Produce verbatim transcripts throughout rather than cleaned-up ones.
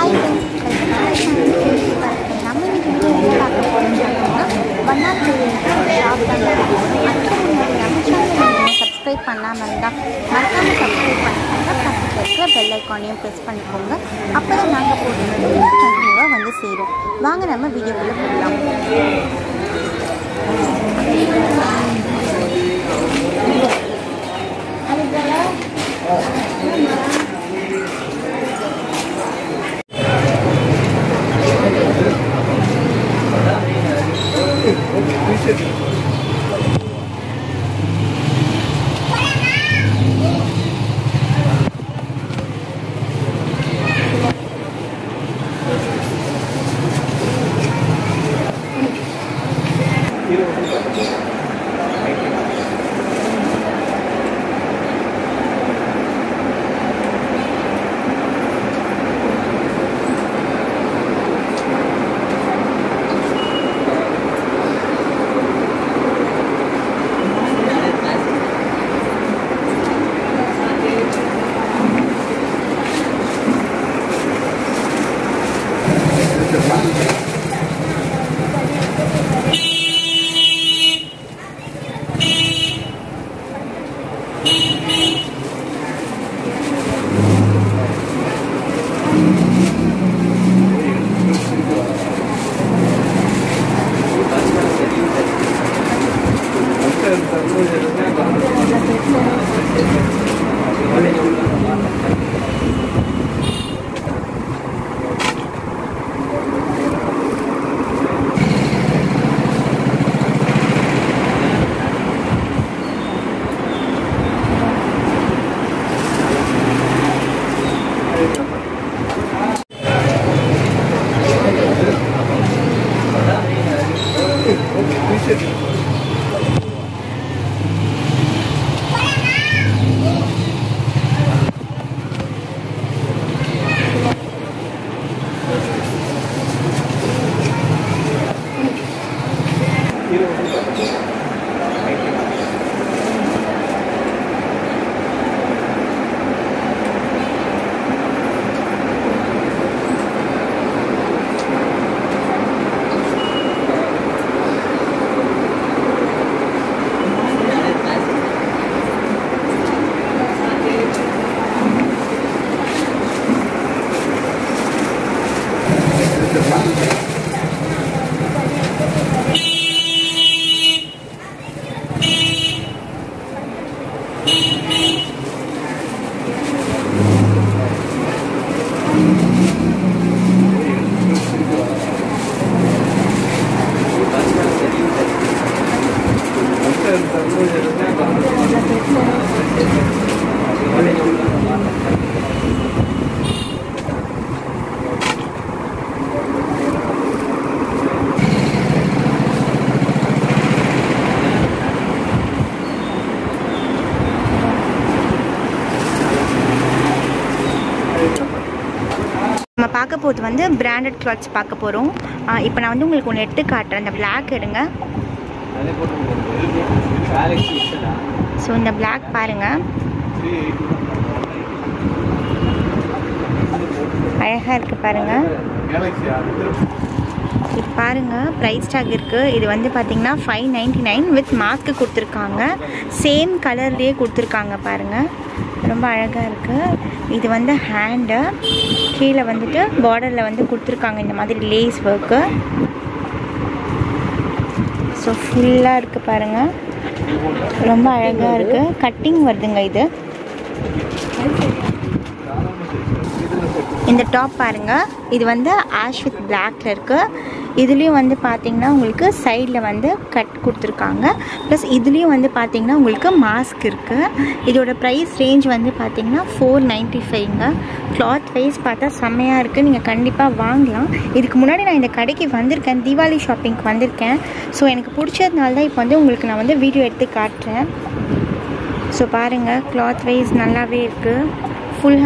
Hi friends subscribe பண்ணா மறக்காம subscribe பண்ணுங்க பக்கத்துல இருக்க பெல் ஐகானையும் பிரஸ் பண்ணிக்கோங்க அப்பதான் நாங்க போடுற வீடியோ கண்டினியூவா வந்து சேரும் வாங்க நம்ம வீடியோக்குள்ள போகலாம் பார்க்கப்போது வந்து branded clothes பார்க்க போறோம். இப்போ நான் வந்து உங்களுக்கு ஒரு நெட் காட்றேன். இந்த black எடுங்க. சோ இந்த black பாருங்க. அழகா இருக்கு பாருங்க. இது பாருங்க price tag இருக்கு. இது வந்து பாத்தீங்கன்னா five ninety-nine with mask கொடுத்திருக்காங்க. சேம் கலர்லயே கொடுத்திருக்காங்க பாருங்க. ரொம்ப அழகா இருக்கு. இது வந்து ஹேண்ட் கீழே வந்துட்டு பார்டரில் வந்து கொடுத்துருக்காங்க இந்த மாதிரி லேஸ் ஒர்க்கு ஸோ ஃபுல்லாக இருக்குது பாருங்கள் ரொம்ப அழகாக இருக்குது கட்டிங் வருதுங்க இது இந்த டாப் பாருங்கள் இது வந்து ஆஷ் வித் பிளாக்ல இருக்குது இதுலேயும் வந்து பார்த்திங்கன்னா உங்களுக்கு சைடில் வந்து கட் கொடுத்துருக்காங்க ப்ளஸ் இதுலேயும் வந்து பார்த்திங்கன்னா உங்களுக்கு மாஸ்க் இருக்குது இதோட ப்ரைஸ் ரேஞ்ச் வந்து பார்த்திங்கன்னா ஃபோர் நைன்ட்டி ஃபைவ்ங்க கிளாத் வைஸ் பார்த்தா செம்மையாக இருக்குது நீங்கள் கண்டிப்பாக வாங்கலாம் இதுக்கு முன்னாடி நான் இந்த கடைக்கு வந்திருக்கேன் தீபாவளி ஷாப்பிங்க்கு வந்திருக்கேன் ஸோ எனக்கு பிடிச்சதுனால தான் இப்போ வந்து உங்களுக்கு நான் வந்து வீடியோ எடுத்து காட்டுறேன் ஸோ பாருங்கள் கிளாத் வைஸ் நல்லாவே இருக்குது ஃபுல்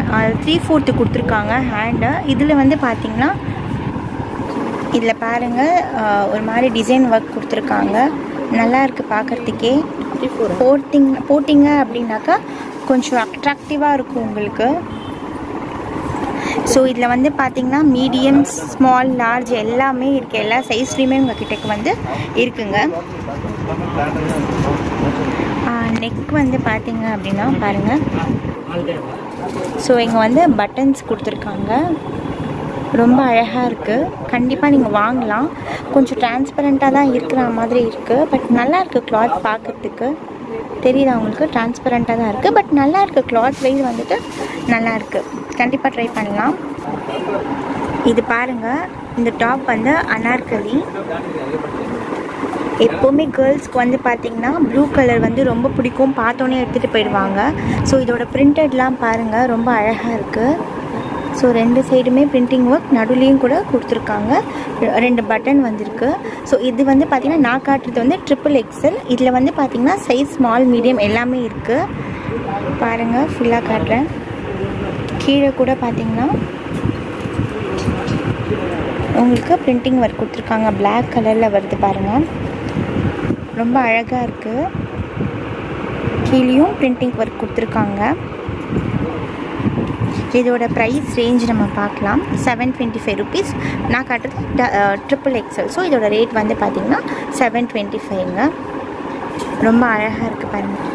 த்ரீ ஃபோர்த்து கொடுத்துருக்காங்க ஹேண்டு இதில் வந்து பார்த்திங்கன்னா இதில் பாருங்கள் ஒரு மாதிரி டிசைன் ஒர்க் கொடுத்துருக்காங்க நல்லா இருக்குது பார்க்குறதுக்கே போட்டிங் போட்டிங்க அப்படின்னாக்கா கொஞ்சம் அட்ராக்டிவாக இருக்கும் உங்களுக்கு ஸோ இதில் வந்து பார்த்திங்கன்னா மீடியம் ஸ்மால் லார்ஜ் எல்லாமே இருக்குது, எல்லா சைஸ்லேயுமே உங்கள் கிட்டக்கு வந்து இருக்குங்க. நெக் வந்து பார்த்திங்க அப்படின்னா பாருங்கள், ஸோ இங்கே வந்து பட்டன்ஸ் கொடுத்துருக்காங்க, ரொம்ப அழகாக இருக்குது. கண்டிப்பாக நீங்கள் வாங்கலாம். கொஞ்சம் டிரான்ஸ்பரண்ட்டாக தான் இருக்கிற மாதிரி இருக்குது, பட் நல்லாயிருக்கு கிளாத் பார்க்குறதுக்கு. தெரியுது அவங்களுக்கு டிரான்ஸ்பரண்ட்டாக தான் இருக்குது, பட் நல்லாயிருக்கு கிளாத் வைஸ் வந்துட்டு நல்லாயிருக்கு. கண்டிப்பாக ட்ரை பண்ணலாம். இது பாருங்கள், இந்த டாப் வந்து அனார்கலி. எப்போவுமே கேர்ள்ஸ்க்கு வந்து பார்த்திங்கன்னா ப்ளூ கலர் வந்து ரொம்ப பிடிக்கும், பார்த்தோன்னே எடுத்துகிட்டு போயிடுவாங்க. ஸோ இதோட பிரிண்டட்லாம் பாருங்கள், ரொம்ப அழகாக இருக்குது. ஸோ ரெண்டு சைடுமே பிரிண்டிங் ஒர்க், நடுவுலையும் கூட கொடுத்துருக்காங்க, ரெண்டு பட்டன் வந்திருக்கு. ஸோ இது வந்து பார்த்திங்கன்னா நான் காட்டுறது வந்து ட்ரிபிள் எக்ஸல். இதில் வந்து பார்த்திங்கன்னா சைஸ் ஸ்மால் மீடியம் எல்லாமே இருக்குது. பாருங்கள் ஃபுல்லாக காட்டுறேன். கீழே கூட பார்த்திங்கன்னா உங்களுக்கு பிரிண்டிங் ஒர்க் கொடுத்துருக்காங்க, பிளாக் கலரில் வருது பாருங்கள், ரொம்ப அழகாக இருக்குது. கீழேயும் பிரிண்டிங் ஒர்க் கொடுத்துருக்காங்க. இதோட ப்ரைஸ் ரேஞ்ச் நம்ம பார்க்கலாம். செவன் டுவெண்ட்டி ஃபைவ் ருபீஸ் நான் காட்டுறது ட்ரிபிள் எக்ஸல். ஸோ இதோட ரேட் வந்து பார்த்திங்கன்னா செவன் டுவெண்ட்டி ஃபைவ்ங்க. ரொம்ப அழகாக இருக்குது பாருங்கள்.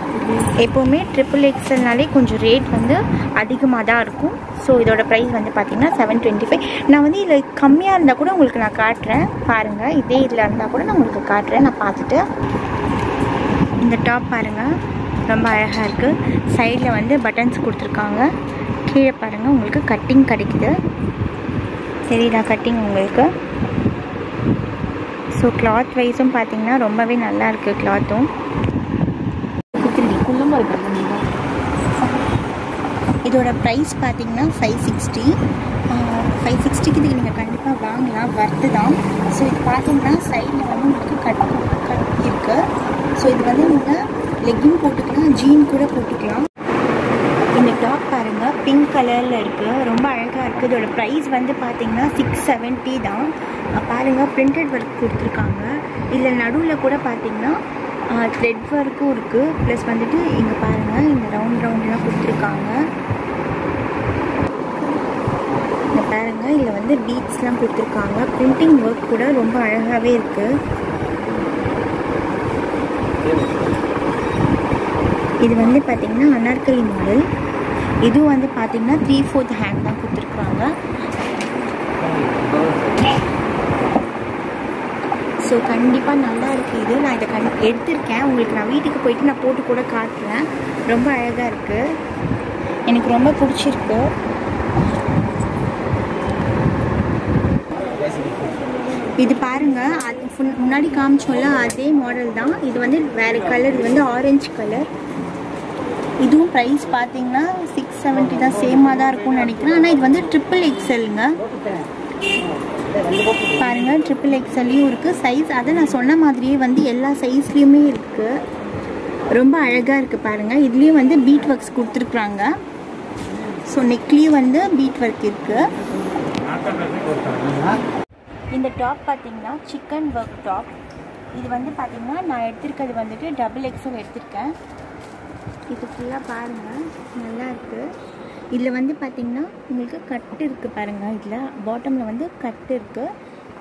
எப்போவுமே ட்ரிபிள் எக்ஸல்னாலே கொஞ்சம் ரேட் வந்து அதிகமாக தான் இருக்கும். ஸோ இதோட ப்ரைஸ் வந்து பார்த்திங்கன்னா செவன் டுவெண்ட்டி ஃபைவ் நான் வந்து இதில் கம்மியாக இருந்தால் கூட உங்களுக்கு நான் காட்டுறேன் பாருங்கள். இதே இதில் இருந்தால் கூட நான் உங்களுக்கு காட்டுறேன், நான் பார்த்துட்டு. இந்த டாப் பாருங்கள், ரொம்ப அழகாக இருக்குது. சைடில் வந்து பட்டன்ஸ் கொடுத்துருக்காங்க. கீழே பாருங்கள் உங்களுக்கு கட்டிங் கிடைக்குது, சரிடா கட்டிங் உங்களுக்கு. ஸோ கிளாத் வைஸும் பார்த்திங்கன்னா ரொம்பவே நல்லாயிருக்கு கிளாத்தும். இதோட ப்ரைஸ் பார்த்திங்கன்னா ஃபைவ் சிக்ஸ்டி. ஃபைவ் சிக்ஸ்டிக்கு இதுக்கு நீங்கள் கண்டிப்பாக வாங்கலாம், வர்த்து தான். ஸோ இது பார்த்திங்கன்னா சைடில் வந்து உங்களுக்கு கட் கட் இருக்குது. ஸோ இது வந்து நீங்கள் லெக்கிங் போட்டுக்கலாம், ஜீன் கூட போட்டுக்கலாம். இந்த டாப் பாருங்கள், பிங்க் கலரில் இருக்குது, ரொம்ப அழகாக இருக்குது. இதோட ப்ரைஸ் வந்து பார்த்திங்கன்னா சிக்ஸ் செவன்ட்டி தான். பாருங்கள் பிரிண்டட் ஒர்க் கொடுத்துருக்காங்க. இதில் நடுவில் கூட பார்த்திங்கன்னா த்ரெட் ஒர்க்கும் இருக்குது, ப்ளஸ் வந்துட்டு இங்கே பாருங்கள் இந்த ரவுண்ட் ரவுண்டெலாம் கொடுத்துருக்காங்க. இந்த பாருங்கள் இதில் வந்து பீட்ஸ்லாம் கொடுத்துருக்காங்க. பிரிண்டிங் ஒர்க் கூட ரொம்ப அழகாகவே இருக்குது. இது வந்து பார்த்திங்கன்னா அனார்கலி மாடல். இது வந்து பார்த்திங்கன்னா த்ரீ ஃபோர்த் ஹேண்ட் தான் கொடுத்துருக்குறாங்க. ஸோ கண்டிப்பாக நல்லா இருக்குது. இது நான் இதை கண் எடுத்திருக்கேன் உங்களுக்கு, நான் வீட்டுக்கு போயிட்டு நான் போட்டு கூட காட்டுறேன். ரொம்ப அழகாக இருக்குது, எனக்கு ரொம்ப பிடிச்சிருக்கு. இது பாருங்கள், அது முன்னாடி காமிச்சோம்ல அதே மாடல் தான். இது வந்து வேறு கலர், இது வந்து ஆரஞ்சு கலர். இதுவும் ப்ரைஸ் பார்த்தீங்கன்னா சிக்ஸ் செவன்ட்டி தான், சேமாக தான் இருக்கும்னு நினைக்கிறேன். ஆனால் இது வந்து ட்ரிபிள் எக்ஸலுங்க. பாருங்கள் ட்ரிபிள் எக்ஸல்லையும் இருக்குது சைஸ், அதை நான் சொன்ன மாதிரியே வந்து எல்லா சைஸ்லேயுமே இருக்குது. ரொம்ப அழகாக இருக்குது பாருங்கள். இதுலேயும் வந்து பீட் ஒர்க்ஸ் கொடுத்துருக்குறாங்க. ஸோ நெக்லேயும் வந்து பீட் ஒர்க் இருக்குது. இந்த டாப் பார்த்திங்கன்னா சிக்கன் ஒர்க் டாப். இது வந்து பார்த்திங்கன்னா நான் எடுத்திருக்கிறது வந்துட்டு டபுள் எக்ஸல் எடுத்திருக்கேன். இது ஃபுல்லாக பாருங்கள் நல்லாயிருக்கு. இதில் வந்து பார்த்திங்கன்னா உங்களுக்கு கட்டு இருக்குது பாருங்கள், இதில் பாட்டமில் வந்து கட்டு இருக்குது.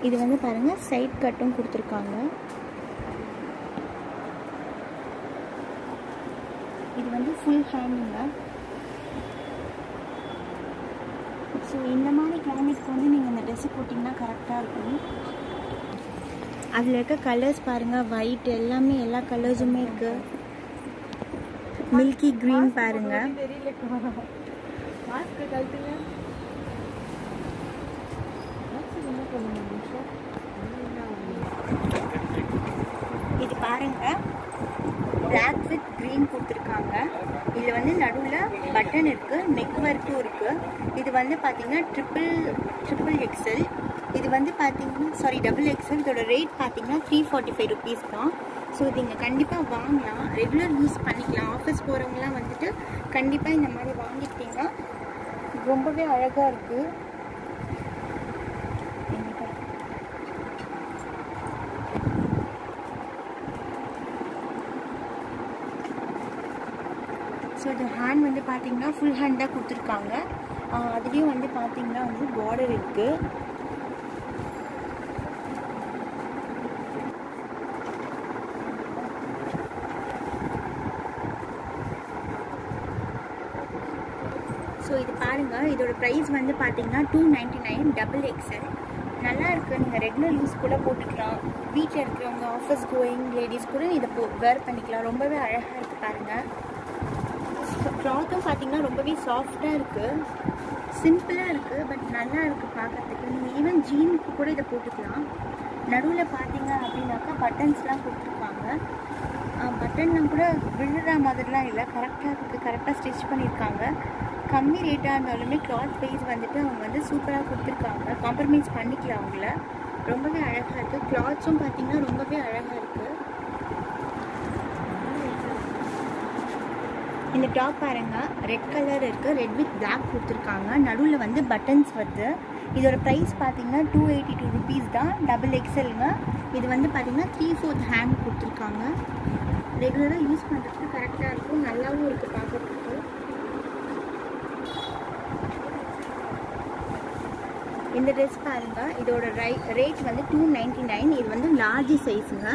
இது வந்து பாருங்கள் சைட் கட்டும் கொடுத்துருக்காங்க. இது வந்து ஃபுல் ஹேண்டுங்க. ஸோ இந்த மாதிரி கிளைமேட்க்கு வந்து நீங்கள் இந்த ட்ரெஸ்ஸு போட்டிங்கன்னா கரெக்டாக இருக்கும். அதில் இருக்க கலர்ஸ் பாருங்கள், ஒயிட் எல்லாமே, எல்லா கலர்ஸுமே இருக்குது. மில்கி க்ரீன் பாருங்கள். இது பாருங்கள் பிளாக் வித் க்ரீன் கொடுத்துருக்காங்க. இதில் வந்து நடுவில் பட்டன் இருக்குது, நெக் ஒர்க்கும் இருக்குது. இது வந்து பார்த்திங்கன்னா ட்ரிபிள் ட்ரிபிள் எக்ஸல். இது வந்து பார்த்திங்கன்னா சாரி டபுள் எக்ஸல். இதோட ரேட் பார்த்திங்கன்னா த்ரீ ஃபார்ட்டி ஃபைவ் ருபீஸ் தான். ஸோ இது இங்கே கண்டிப்பாக வாங்கலாம், ரெகுலர் யூஸ் பண்ணிக்கலாம். ஆஃபீஸ் போகிறவங்களாம் வந்துட்டு கண்டிப்பாக இந்த மாதிரி வாங்கிக்கிட்டிங்கன்னா ரொம்பவே அழகாக இருக்குது. ஸோ இது ஹேண்ட் வந்து பார்த்திங்கன்னா ஃபுல் ஹேண்ட் தான் கொடுத்துருக்காங்க. அதுலயும் வந்து பாத்தீங்கன்னா வந்து border இருக்கு. ஸோ இது பாருங்கள், இதோட ப்ரைஸ் வந்து பார்த்தீங்கன்னா two ninety nine double XL நல்லா இருக்குது. நீங்கள் ரெகுலர் யூஸ் கூட போட்டுக்கலாம். வீட்டில் இருக்கிறவங்க, ஆஃபீஸ் கோயிங் லேடிஸ் கூட இதை போ வேர் பண்ணிக்கலாம். ரொம்பவே அழகாக இருக்குது பாருங்கள். க்ளாத்தும் பார்த்தீங்கன்னா ரொம்பவே சாஃப்டாக இருக்குது, சிம்பிளாக இருக்குது, பட் நல்லா இருக்குது பார்க்குறதுக்கு. நீங்கள் ஈவன் ஜீனுக்கு கூட இதை போட்டுக்கலாம். நடுவில் பார்த்தீங்க அப்படின்னாக்கா பட்டன்ஸ்லாம் கொடுத்துருப்பாங்க. பட்டன்லாம் கூட விழுற மாதிரிலாம் இல்லை, கரெக்டாக இருக்குது. கரெக்டாக ஸ்டிச் பண்ணியிருக்காங்க. கம்மி ரேட்டாக இருந்தாலுமே கிளாத் வைஸ் வந்துட்டு அவங்க வந்து சூப்பராக கொடுத்துருக்காங்க. காம்ப்ரமைஸ் பண்ணிக்கலாம் அவங்கள. ரொம்பவே அழகாக இருக்குது. கிளாத்ஸும் பார்த்திங்கன்னா ரொம்பவே அழகாக இருக்குது. இந்த டாப் பாருங்கள், ரெட் கலர் இருக்குது. ரெட் வித் பிளாக் கொடுத்துருக்காங்க. நடுவில் வந்து பட்டன்ஸ் வருது. இதோட ப்ரைஸ் பார்த்திங்கன்னா டூ எயிட்டி டூ ருபீஸ் தான் டபுள் எக்ஸல்ங்க. இது வந்து பார்த்திங்கன்னா த்ரீ ஃபோர்த் ஹேண்ட் கொடுத்துருக்காங்க. ரெகுலராக யூஸ் பண்ணுறதுக்கு கரெக்டாக இருக்கும். நல்லாவும் இருக்குது பார்க்குறதுக்கு. இந்த ட்ரெஸ் பாருங்கள், இதோட ரை ரேட் வந்து டூ நைன்ட்டி நைன். இது வந்து லார்ஜ் சைஸுங்க.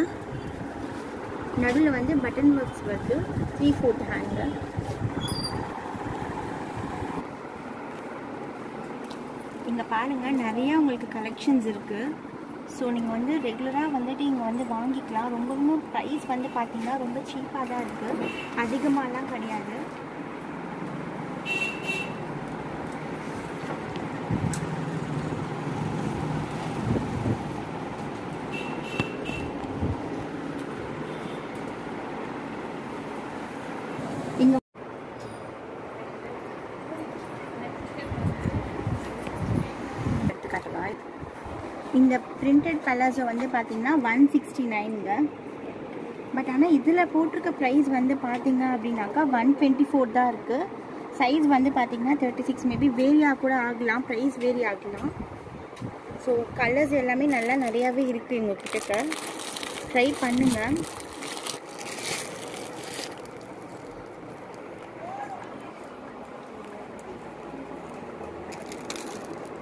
நடுவில் வந்து பட்டன் ஒர்க்ஸ் வந்து த்ரீ ஃபோர்த் ஹேண்டு. இங்கே பாருங்கள், நிறையா உங்களுக்கு கலெக்ஷன்ஸ் இருக்குது. ஸோ நீங்கள் வந்து ரெகுலராக வந்துட்டு இங்கே வந்து வாங்கிக்கலாம். ரொம்பவும் ப்ரைஸ் வந்து பார்த்தீங்கன்னா ரொம்ப சீப்பாக தான் இருக்குது, அதிகமாகலாம் கிடையாது. இந்த பிரிண்டட் பலாசோ வந்து பார்த்தீங்கன்னா ஒன் சிக்ஸ்டி நைனுங்க. பட் ஆனால் இதில் போட்டிருக்க ப்ரைஸ் வந்து பார்த்தீங்க அப்படின்னாக்கா ஒன் டுவெண்ட்டி ஃபோர் தான் இருக்குது. சைஸ் வந்து பார்த்தீங்கன்னா தேர்ட்டி சிக்ஸ் மேபி வேரியாக கூட ஆகலாம், ப்ரைஸ் வேரி ஆகலாம். ஸோ கலர்ஸ் எல்லாமே நல்லா நிறையாவே இருக்குது எங்கள் கிட்டக்க. ட்ரை பண்ணுங்கள்.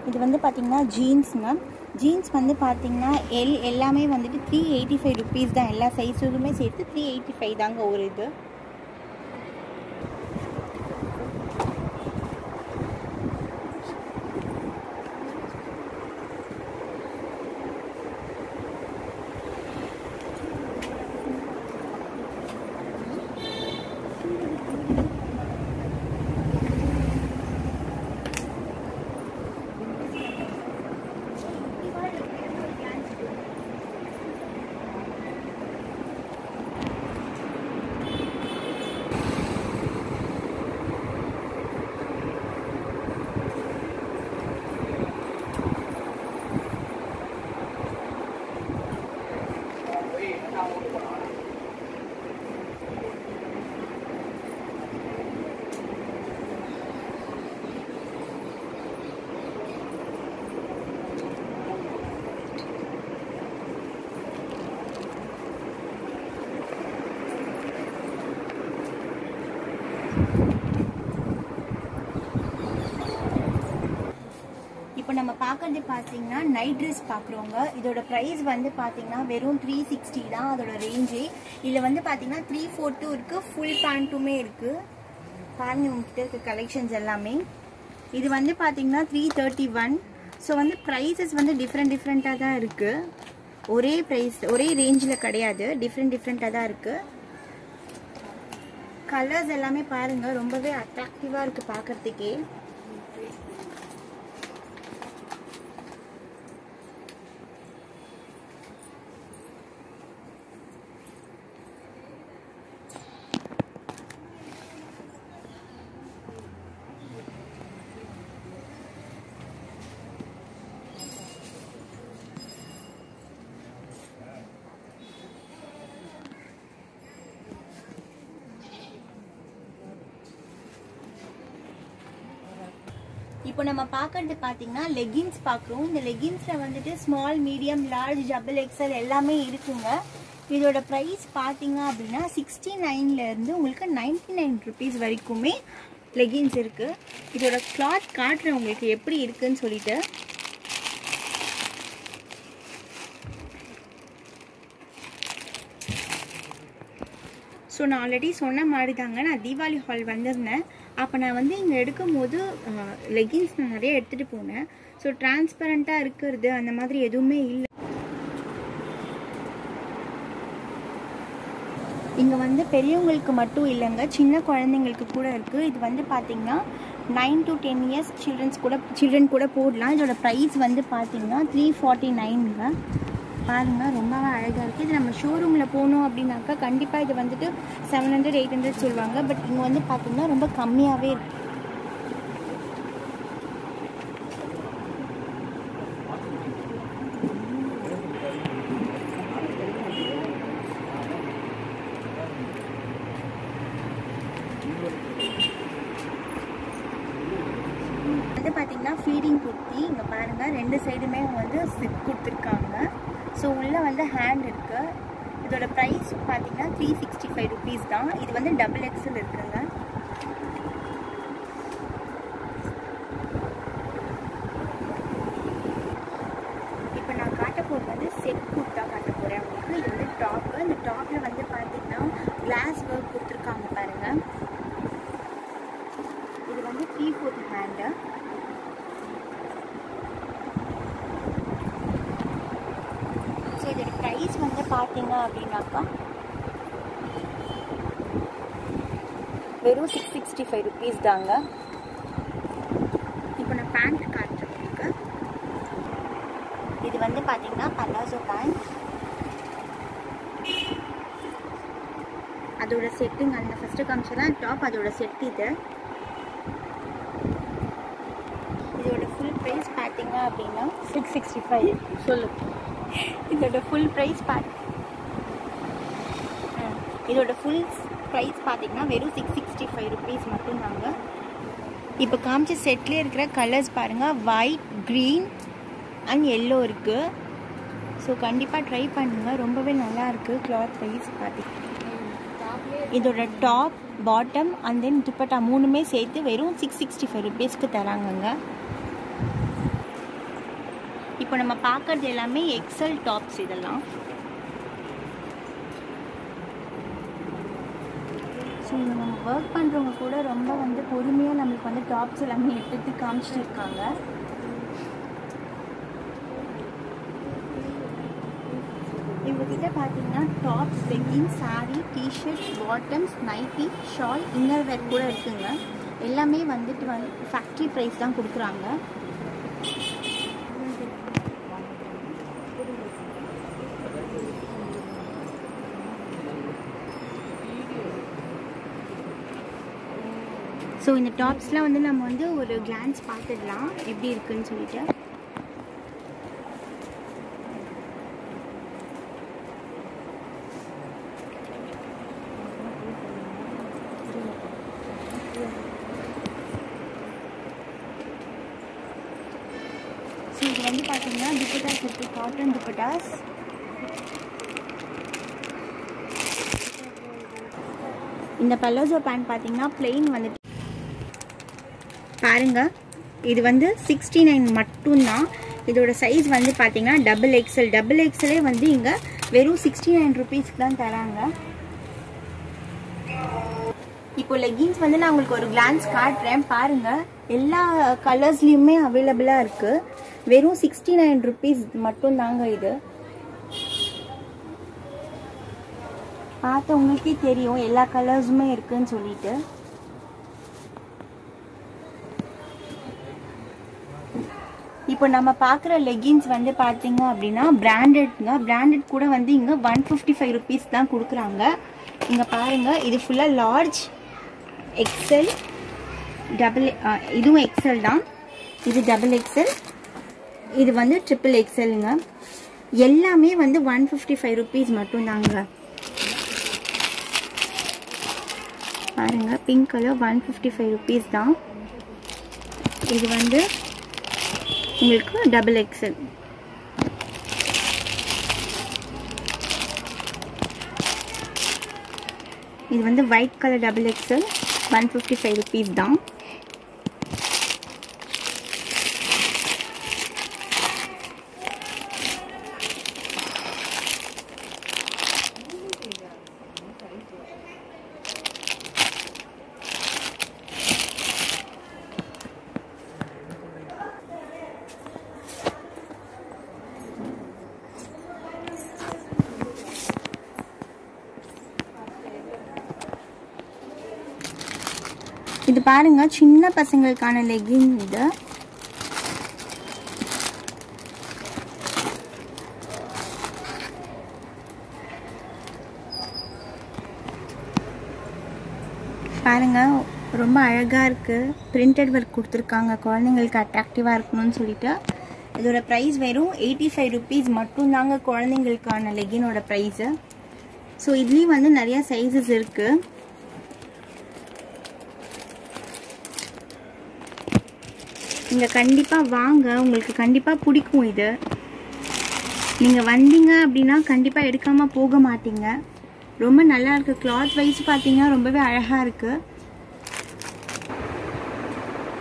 இது வந்து பார்த்தீங்கன்னா ஜீன்ஸுங்க. ஜீன்ஸ் வந்து பார்த்தீங்கன்னா எல் எல்லாமே வந்துட்டு த்ரீ எயிட்டி ஃபைவ் ருபீஸ் தான். எல்லா சைஸுக்குமே சேர்த்து த்ரீ எயிட்டி ஃபைவ் தாங்க ஒரு இது. இப்போ நம்ம பார்க்கறது பார்த்தீங்கன்னா நைட் ட்ரெஸ் பார்க்குறோங்க. இதோட ப்ரைஸ் வந்து பார்த்தீங்கன்னா வெறும் த்ரீ சிக்ஸ்டி தான் அதோட ரேஞ்சு. இதில் வந்து பார்த்தீங்கன்னா த்ரீ ஃபோர்ட்டும் இருக்குது, ஃபுல் பேண்ட்டுமே இருக்குது. பாருங்க உங்ககிட்ட இருக்க கலெக்ஷன்ஸ் எல்லாமே. இது வந்து பார்த்தீங்கன்னா த்ரீ தேர்ட்டி ஒன். ஸோ வந்து ப்ரைஸஸ் வந்து டிஃப்ரெண்ட் டிஃப்ரெண்ட்டாக தான் இருக்குது. ஒரே ப்ரைஸ் ஒரே ரேஞ்சில் கிடையாது, டிஃப்ரெண்ட் டிஃப்ரெண்ட்டாக தான் இருக்குது. கலர்ஸ் எல்லாமே பாருங்கள், ரொம்பவே அட்ராக்டிவாக இருக்குது பார்க்குறதுக்கே. இப்போ நம்ம பார்க்கறது பார்த்தீங்கன்னா லெகின்ஸ் பார்க்குறோம். இந்த லெகின்ஸில் வந்துட்டு small, medium, large, double XL எல்லாமே இருக்குங்க. இதோட ப்ரைஸ் பார்த்தீங்க அப்படின்னா சிக்ஸ்டி நைன்லேருந்து உங்களுக்கு நைன்ட்டி நைன் ருபீஸ் வரைக்குமே leggings இருக்கு. இதோட cloth காட்றேன் உங்களுக்கு எப்படி இருக்குன்னு சொல்லிட்டு. ஸோ நான் ஆல்ரெடி சொன்ன மாதிரி தாங்க, நான் தீபாவளி ஹால் வந்திருந்தேன். அப்போ நான் வந்து இங்கே எடுக்கும்போது லெகின்ஸ் நான் நிறைய எடுத்துகிட்டு போனேன். ஸோ டிரான்ஸ்பரண்ட்டாக இருக்கிறது அந்த மாதிரி எதுவுமே இல்லை. இங்கே வந்து பெரியவங்களுக்கு மட்டும் இல்லைங்க, சின்ன குழந்தைங்களுக்கு கூட இருக்குது. இது வந்து பார்த்திங்கன்னா nine to ten years children's கூட சில்ட்ரன் கூட போடலாம். இதோட ப்ரைஸ் வந்து பார்த்திங்கன்னா த்ரீ ஃபார்ட்டி நைனுங்க. பாருங்கள், ரொம்பவே அழகாக இருக்குது. இது நம்ம ஷோரூமில் போகணும் அப்படின்னாக்கா கண்டிப்பாக இது வந்துட்டு செவன் ஹண்ட்ரட் எயிட் ஹண்ட்ரட் சொல்லுவாங்க. பட் இங்கே வந்து பார்த்திங்கன்னா ரொம்ப கம்மியாகவே இருக்குது. வந்து பார்த்திங்கன்னா ஃபீடிங் குர்த்தி, இங்கே பாருங்கள் ரெண்டு சைடுமே வந்து ஸ்லிப் கொடுத்துருக்காங்க. ஸோ உள்ளே வந்து ஹேண்ட் இருக்குது. இதோட ப்ரைஸ் பார்த்தீங்கன்னா த்ரீ சிக்ஸ்டி ஃபைவ் ருபீஸ் தான். இது வந்து டபுள் எக்ஸல் இருக்குங்க. இப்போ நான் காட்ட போகிறது வந்து செட் குர்த்தா காட்ட போகிறேன் உங்களுக்கு. இது வந்து டாப்பு. இந்த டாப்பில் வந்து பார்த்தீங்கன்னா கிளாஸ் ஒர்க் கொடுத்துருக்காங்க பாருங்கள். இது வந்து த்ரீ ஃபோர்த் ஹேண்டு. ப்ரைஸ் வந்து பார்த்தீங்க அப்படின்னாக்கா வெறும் சிக்ஸ் சிக்ஸ்டி ஃபைவ் ருபீஸ் தாங்க. இப்போ நான் பேண்ட் காட்டுறதுக்கு, இது வந்து பார்த்தீங்கன்னா பலாசோ பேண்ட். அதோட செட்டுங்க, அந்த ஃபஸ்ட்டு காமிச்சதான் டாப், அதோட செட் இது. இதோட ஃபுல் ப்ரைஸ் பார்த்தீங்க அப்படின்னா சிக்ஸ் சிக்ஸ்டி ஃபைவ் சொல்லுங்க. இதோட ஃபுல் ப்ரைஸ் பார்த்து இதோட ஃபுல் ப்ரைஸ் பார்த்தீங்கன்னா வெறும் சிக்ஸ் சிக்ஸ்டி ஃபைவ் ருபீஸ் மட்டும்தாங்க. இப்போ காமிச்ச செட்லேயே இருக்கிற கலர்ஸ் பாருங்கள், ஒயிட், க்ரீன் அண்ட் எல்லோ இருக்குது. ஸோ கண்டிப்பாக ட்ரை பண்ணுங்கள், ரொம்பவே நல்லாயிருக்கு கிளாத் வைஸ் பார்த்தீங்கன்னா. இதோட top, bottom and then dupatta மூணுமே சேர்த்து வெறும் சிக்ஸ் சிக்ஸ்டி ஃபைவ் ருபீஸ்க்கு தராங்கங்க. இப்போ நம்ம பார்க்கறது எல்லாமே எக்ஸல் டாப்ஸ். இதெல்லாம் ஸோ நம்ம ஒர்க் பண்ணுறவங்க கூட ரொம்ப வந்து பொறுமையாக நம்மளுக்கு வந்து டாப்ஸ் எல்லாமே எடுத்து காமிச்சிட்டு இருக்காங்க. இவங்ககிட்ட பார்த்தீங்கன்னா tops, leggings, sari, T shirt, bottoms, nightie, shawl, inner wear கூட இருக்குங்க. எல்லாமே வந்துட்டு வந்து ஃபேக்ட்ரி ப்ரைஸ் தான் கொடுக்குறாங்க. ஸோ இந்த டாப்ஸ்லாம் வந்து நம்ம வந்து ஒரு கிளான்ஸ் பார்த்துடலாம் எப்படி இருக்குன்னு சொல்லிட்டு. ஸோ இது வந்து பார்த்தீங்கன்னா துப்பட்டாஸ் இருக்குது, காட்டன் துப்பட்டாஸ். இந்த பலாசோ பேண்ட் பார்த்தீங்கன்னா பிளெயின் வந்துட்டு பாருங்கள், இது வந்து சிக்ஸ்டி நைன் மட்டும்தான். இதோட சைஸ் வந்து பார்த்தீங்கன்னா டபுள் எக்ஸல். டபுள் எக்ஸலே வந்து இங்கே வெறும் சிக்ஸ்டி நைன் ருபீஸ்க்கு தான் தராங்க. இப்போ லெகின்ஸ் வந்து நான் உங்களுக்கு ஒரு கிளான்ஸ் காட்டுறேன் பாருங்கள். எல்லா கலர்ஸ்லேயுமே அவைலபிளாக இருக்குது. வெறும் சிக்ஸ்டி நைன் ருபீஸ் மட்டும்தாங்க. இது பார்த்து உங்களுக்கே தெரியும் எல்லா கலர்ஸுமே இருக்குதுன்னு சொல்லிட்டு. இப்போ நம்ம பார்க்குற லெகின்ஸ் வந்து பார்த்தீங்க அப்படின்னா பிராண்டட்ங்க. பிராண்டட் கூட வந்து இங்கே ஒன் ஃபிஃப்டி ஃபைவ் ருபீஸ் தான் கொடுக்குறாங்க. இங்கே பாருங்கள், இது ஃபுல்லாக லார்ஜ், எக்ஸல், டபுள், இதுவும் எக்ஸல் தான். இது டபுள் எக்ஸல், இது வந்து ட்ரிபிள் எக்ஸலுங்க. எல்லாமே வந்து ஒன் ஃபிஃப்டி ஃபைவ் ருபீஸ் மட்டும்தாங்க. பாருங்கள், pink colour one fifty five rupees தான். இது வந்து உங்களுக்கு டபுள் எக்ஸல். இது வந்து white colour double XL. One fifty five rupees தான். இது பாருங்க சின்ன பசங்களுக்கான லெகின் இது. பாருங்க ரொம்ப அழகா இருக்கு, பிரிண்டட் வர்க் கொடுத்திருக்காங்க, குழந்தைகளுக்கு அட்ராக்டிவா இருக்கணும்னு சொல்லிட்டு. இதோட பிரைஸ் வெறும் எண்பத்தி ஐந்து ரூபீஸ் மட்டும் தாங்க குழந்தைகளுக்கான லெகினோட பிரைஸ். சோ இதுலயும் வந்து நிறைய சைஸஸ் இருக்கு. நீங்கள் கண்டிப்பாக வாங்க, உங்களுக்கு கண்டிப்பாக பிடிக்கும் இது. நீங்கள் வந்தீங்க அப்படின்னா கண்டிப்பாக எடுக்காமல் போக மாட்டீங்க. ரொம்ப நல்லா இருக்குது. கிளாத் வைஸ் பார்த்தீங்கன்னா ரொம்பவே அழகாக இருக்குது.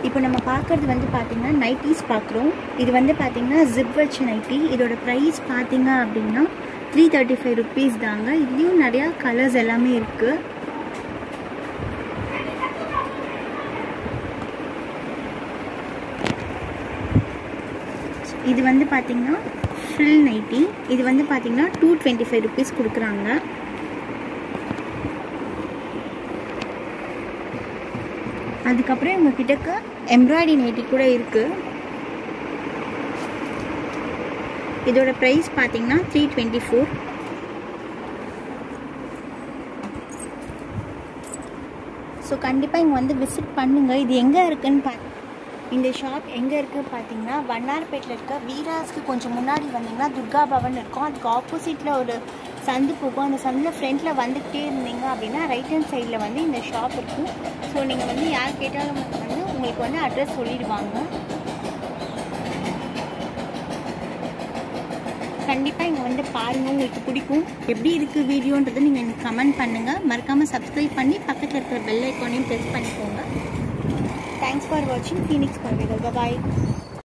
இப்போ நம்ம பார்க்குறது வந்து பார்த்திங்கன்னா நைட்டிஸ் பார்க்குறோம். இது வந்து பார்த்திங்கன்னா ஜிப் வச்சு நைட்டி. இதோட ப்ரைஸ் பார்த்தீங்க அப்படின்னா த்ரீ தேர்ட்டி ஃபைவ் ருபீஸ் தாங்க. இதுலேயும் நிறையா கலர்ஸ் எல்லாமே இருக்குது. இது வந்து பார்த்தீங்கன்னா ஃபில் நைட்டி. இது வந்து பார்த்தீங்கன்னா டூ டுவெண்ட்டி ஃபைவ் ருபீஸ் கொடுக்குறாங்க. அதுக்கப்புறம் எங்கள் கிட்டக்கு எம்ப்ராய்டரி நைட்டி கூட இருக்குது. இதோட ப்ரைஸ் பார்த்தீங்கன்னா த்ரீ டுவெண்ட்டி ஃபோர். ஸோ கண்டிப்பாக இங்கே வந்து விசிட் பண்ணுங்கள். இது எங்கே இருக்குதுன்னு பார்த்து இந்த ஷாப் எங்கே இருக்குது பார்த்தீங்கன்னா வண்ணார்பேட்டில் இருக்க வீராஸ்க்கு கொஞ்சம் முன்னாடி வந்தீங்கன்னா துர்கா பவன் இருக்கும். அதுக்கு ஆப்போசிட்டில் ஒரு சந்து போகும். அந்த சந்தில் ஃப்ரண்ட்டில் வந்துக்கிட்டே இருந்தீங்க அப்படின்னா ரைட் ஹேண்ட் சைடில் வந்து இந்த ஷாப் இருக்கும். ஸோ நீங்கள் வந்து யார் கேட்டாலும் வந்து உங்களுக்கு வந்து அட்ரஸ் சொல்லிடுவாங்க. கண்டிப்பாக இங்கே வந்து பாருங்கள், உங்களுக்கு பிடிக்கும். எப்படி இருக்குது வீடியோன்றது நீங்கள் எனக்கு கமெண்ட் பண்ணுங்கள். மறக்காமல் சப்ஸ்கிரைப் பண்ணி பக்கத்தில் இருக்கிற பெல் ஐக்கானையும் ப்ரெஸ் பண்ணிக்கோங்க. Thanks for watching Phoenix Paravaigal. Bye bye.